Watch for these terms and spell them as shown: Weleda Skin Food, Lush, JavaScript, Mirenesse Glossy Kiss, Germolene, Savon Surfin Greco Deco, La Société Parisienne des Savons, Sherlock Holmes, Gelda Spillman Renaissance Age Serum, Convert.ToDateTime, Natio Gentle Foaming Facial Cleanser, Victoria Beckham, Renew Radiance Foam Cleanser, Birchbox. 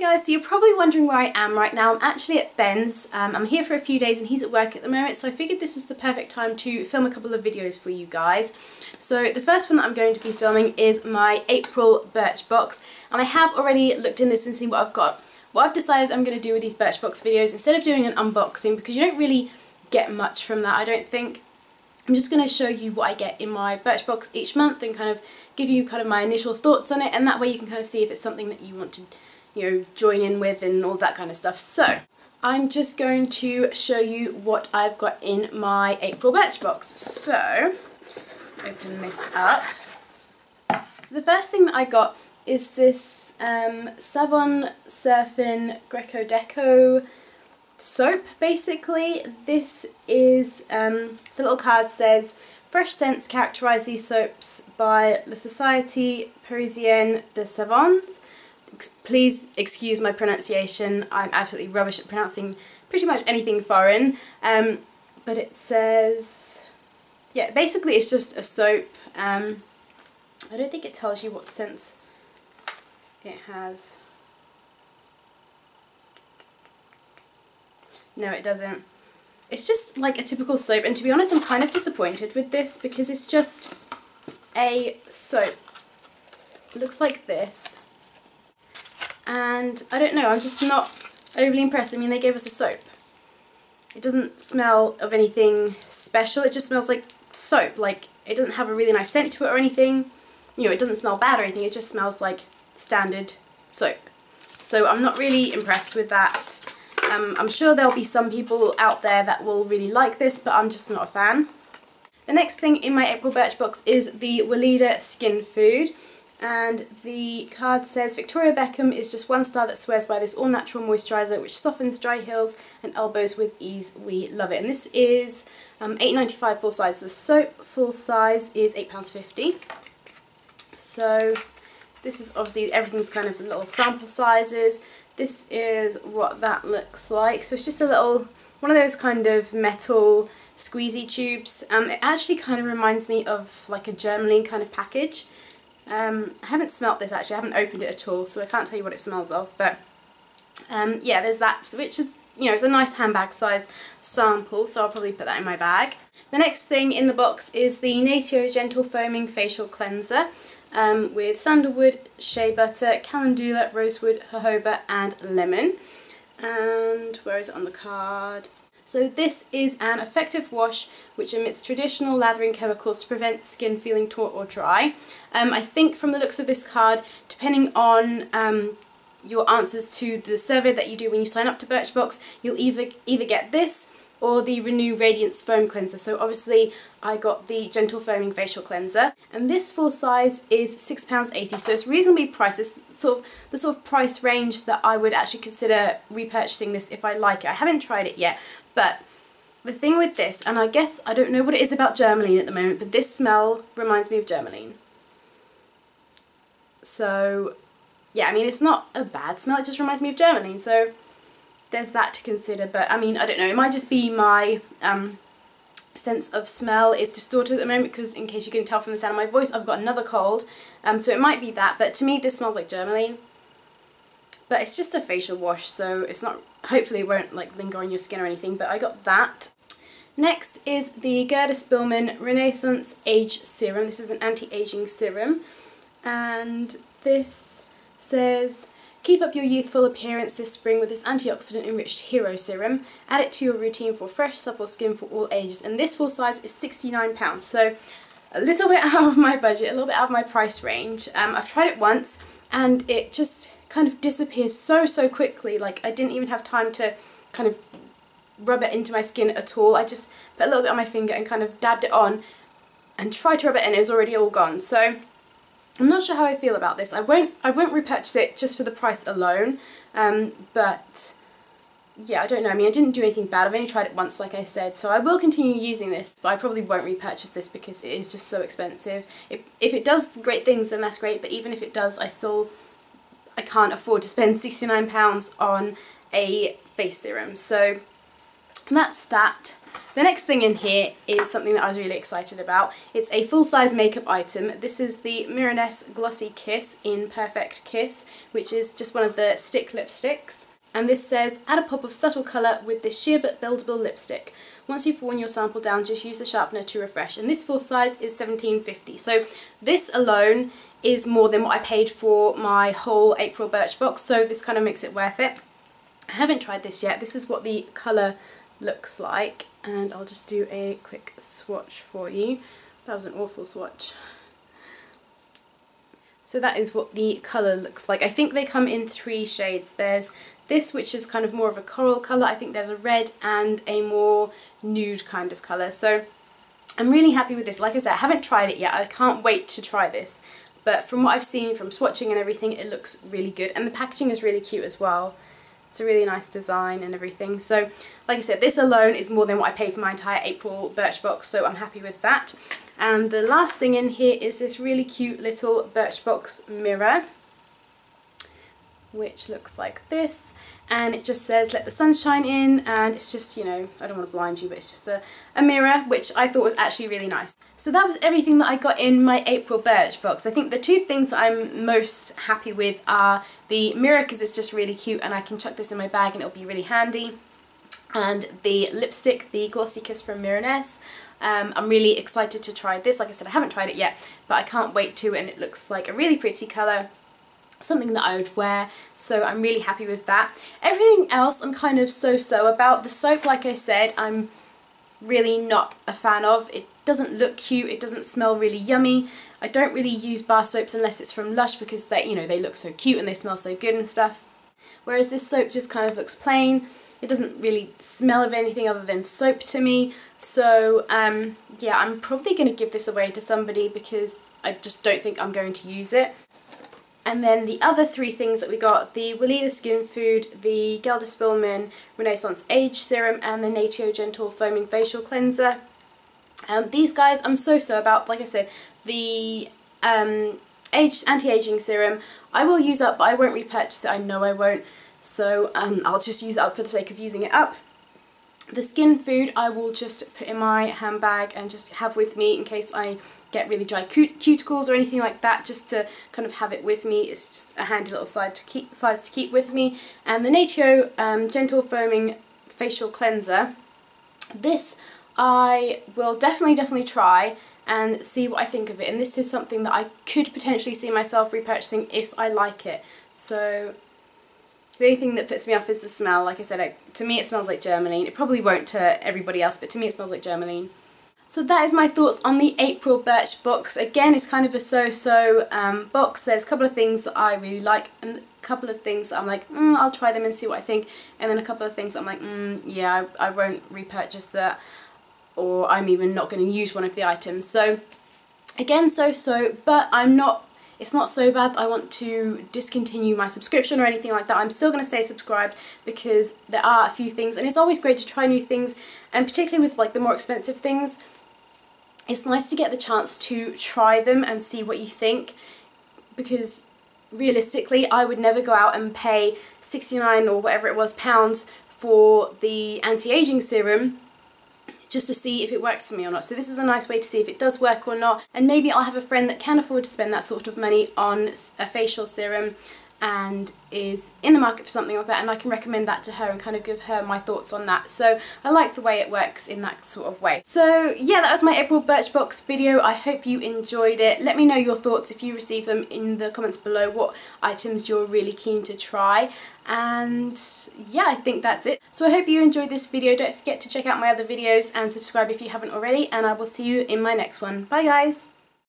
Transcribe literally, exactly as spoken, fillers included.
Hey guys, so you're probably wondering where I am right now. I'm actually at Ben's. Um, I'm here for a few days and he's at work at the moment, so I figured this was the perfect time to film a couple of videos for you guys. So the first one that I'm going to be filming is my April Birchbox, and I have already looked in this and seen what I've got. What I've decided I'm going to do with these Birchbox videos, instead of doing an unboxing, because you don't really get much from that, I don't think, I'm just going to show you what I get in my Birchbox each month and kind of give you kind of my initial thoughts on it, and that way you can kind of see if it's something that you want to, you know, join in with and all that kind of stuff. So I'm just going to show you what I've got in my April Birchbox. So open this up. So the first thing that I got is this um, Savon Surfin Greco Deco soap. Basically, this is um, the little card says, "Fresh scents characterise these soaps by La Société Parisienne des Savons." Please excuse my pronunciation, I'm absolutely rubbish at pronouncing pretty much anything foreign, um, but it says, yeah, basically it's just a soap. um, I don't think it tells you what scents it has. No, it doesn't. It's just like a typical soap, and to be honest I'm kind of disappointed with this because it's just a soap. It looks like this. And I don't know, I'm just not overly impressed. I mean, they gave us a soap. It doesn't smell of anything special, it just smells like soap. Like, it doesn't have a really nice scent to it or anything. You know, it doesn't smell bad or anything, it just smells like standard soap. So I'm not really impressed with that. Um, I'm sure there'll be some people out there that will really like this, but I'm just not a fan. The next thing in my April Birchbox is the Weleda Skin Food. And the card says, "Victoria Beckham is just one star that swears by this all-natural moisturiser which softens dry heels and elbows with ease. We love it." And this is um, eight pounds ninety-five full size. The soap full size is eight pounds fifty. So this is obviously, everything's kind of little sample sizes. This is what that looks like. So it's just a little, one of those kind of metal squeezy tubes. Um, it actually kind of reminds me of like a Germolene kind of package. Um, I haven't smelt this actually, I haven't opened it at all, so I can't tell you what it smells of, but um, yeah, there's that, which is, you know, it's a nice handbag size sample, so I'll probably put that in my bag. The next thing in the box is the Natio Gentle Foaming Facial Cleanser um, with sandalwood, shea butter, calendula, rosewood, jojoba and lemon. And where is it on the card? So this is an effective wash which omits traditional lathering chemicals to prevent skin feeling taut or dry. Um, I think from the looks of this card, depending on um, your answers to the survey that you do when you sign up to Birchbox, you'll either, either get this or the Renew Radiance Foam Cleanser. So obviously I got the Gentle Foaming Facial Cleanser. And this full size is six pounds eighty, so it's reasonably priced. It's sort of the sort of price range that I would actually consider repurchasing this if I like it. I haven't tried it yet. But the thing with this, and I guess I don't know what it is about Germolene at the moment, but this smell reminds me of Germolene. So, yeah, I mean, it's not a bad smell, it just reminds me of Germolene. So there's that to consider. But, I mean, I don't know, it might just be my um, sense of smell is distorted at the moment because, in case you couldn't tell from the sound of my voice, I've got another cold. Um, so it might be that, but to me this smells like Germolene. But it's just a facial wash, so it's not, hopefully it won't like linger on your skin or anything, but I got that. Next is the Gerda Spillman Renaissance Age Serum. This is an anti-aging serum, and this says, "Keep up your youthful appearance this spring with this antioxidant enriched hero serum. Add it to your routine for fresh, supple skin for all ages." And this full size is sixty-nine pounds, so a little bit out of my budget, a little bit out of my price range. Um, I've tried it once, and it just kind of disappears so so quickly. Like, I didn't even have time to kind of rub it into my skin at all. I just put a little bit on my finger and kind of dabbed it on and tried to rub it in, it was already all gone. So I'm not sure how I feel about this. I won't I won't repurchase it just for the price alone, um, but yeah, I don't know. I mean, I didn't do anything bad, I've only tried it once like I said, so I will continue using this, but I probably won't repurchase this because it is just so expensive. If, if it does great things, then that's great, but even if it does, I still I can't afford to spend sixty-nine pounds on a face serum. So And that's that. The next thing in here is something that I was really excited about. It's a full-size makeup item. This is the Mirenesse Glossy Kiss in Perfect Kiss, which is just one of the stick lipsticks. And this says, add a pop of subtle colour with this sheer but buildable lipstick. Once you've worn your sample down, just use the sharpener to refresh. And this full size is seventeen fifty. So this alone is more than what I paid for my whole April Birchbox, so this kind of makes it worth it. I haven't tried this yet. This is what the colour looks like. And I'll just do a quick swatch for you. That was an awful swatch. So that is what the colour looks like. I think they come in three shades. There's this, which is kind of more of a coral colour. I think there's a red and a more nude kind of colour. So I'm really happy with this. Like I said, I haven't tried it yet. I can't wait to try this. But from what I've seen, from swatching and everything, it looks really good. And the packaging is really cute as well. It's a really nice design and everything. So like I said, this alone is more than what I paid for my entire April Birchbox, so I'm happy with that. And the last thing in here is this really cute little Birchbox mirror, which looks like this, and it just says let the sun shine in, and it's just, you know, I don't want to blind you, but it's just a, a mirror, which I thought was actually really nice. So that was everything that I got in my April Birchbox. I think the two things that I'm most happy with are the mirror, because it's just really cute and I can chuck this in my bag and it'll be really handy, and the lipstick, the Glossy Kiss from Mirenesse. Um, I'm really excited to try this. Like I said, I haven't tried it yet, but I can't wait to, and it looks like a really pretty colour, something that I would wear, so I'm really happy with that. Everything else I'm kind of so-so about. The soap, like I said, I'm really not a fan of. It doesn't look cute, it doesn't smell really yummy. I don't really use bar soaps unless it's from Lush, because they, you know, they look so cute and they smell so good and stuff. Whereas this soap just kind of looks plain. It doesn't really smell of anything other than soap to me. So um, yeah, I'm probably going to give this away to somebody because I just don't think I'm going to use it. And then the other three things that we got, the Weleda Skin Food, the Gelda Spillman Renaissance Age Serum, and the Natio Gentle Foaming Facial Cleanser. Um, these guys I'm so-so about. Like I said, the um, age, anti-aging serum I will use up, but I won't repurchase it. I know I won't, so um, I'll just use it up for the sake of using it up. The skin food I will just put in my handbag and just have with me in case I get really dry cut cuticles or anything like that, just to kind of have it with me. It's just a handy little size to keep, size to keep with me. And the Natio um, Gentle Foaming Facial Cleanser. This I will definitely, definitely try and see what I think of it. And this is something that I could potentially see myself repurchasing if I like it. So the only thing that puts me off is the smell. Like I said, I, to me it smells like Germolene. It probably won't to everybody else, but to me it smells like Germolene. So that is my thoughts on the April Birchbox. Again, it's kind of a so-so um, box. There's a couple of things that I really like, and a couple of things that I'm like, mm, I'll try them and see what I think. And then a couple of things I'm like, mm, yeah, I, I won't repurchase that, or I'm even not going to use one of the items. So again, so-so, but I'm not It's not so bad that I want to discontinue my subscription or anything like that. I'm still going to stay subscribed because there are a few things, and it's always great to try new things, and particularly with like the more expensive things, it's nice to get the chance to try them and see what you think, because realistically I would never go out and pay sixty-nine or whatever it was pounds for the anti-aging serum just to see if it works for me or not. So this is a nice way to see if it does work or not, and maybe I'll have a friend that can afford to spend that sort of money on a facial serum and is in the market for something like that, and I can recommend that to her and kind of give her my thoughts on that. So I like the way it works in that sort of way. So yeah, that was my April Birchbox video. I hope you enjoyed it. Let me know your thoughts if you receive them in the comments below, what items you're really keen to try. And yeah, I think that's it. So I hope you enjoyed this video. Don't forget to check out my other videos and subscribe if you haven't already, and I will see you in my next one. Bye guys!